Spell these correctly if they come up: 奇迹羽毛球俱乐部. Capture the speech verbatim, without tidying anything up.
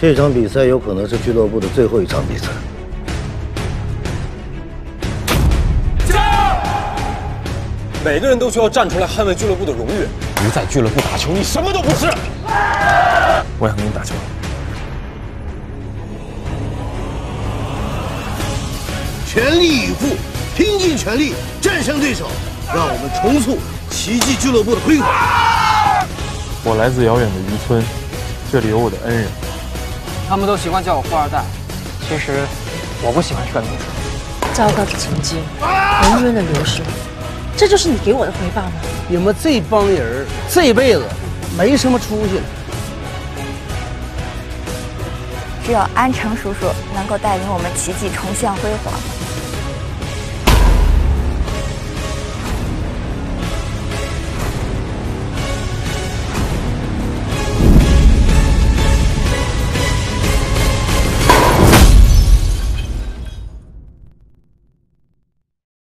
这场比赛有可能是俱乐部的最后一场比赛。加油！每个人都需要站出来捍卫俱乐部的荣誉。不在俱乐部打球，你什么都不是。我想跟你打球。 全力以赴，拼尽全力战胜对手，让我们重塑奇迹俱乐部的辉煌。我来自遥远的渔村，这里有我的恩人。他们都喜欢叫我富二代，其实我不喜欢这个名字。糟糕的情境，人润的流失，这就是你给我的回报吗？你们这帮人这辈子没什么出息了。只有安城叔叔能够带领我们奇迹重现辉煌。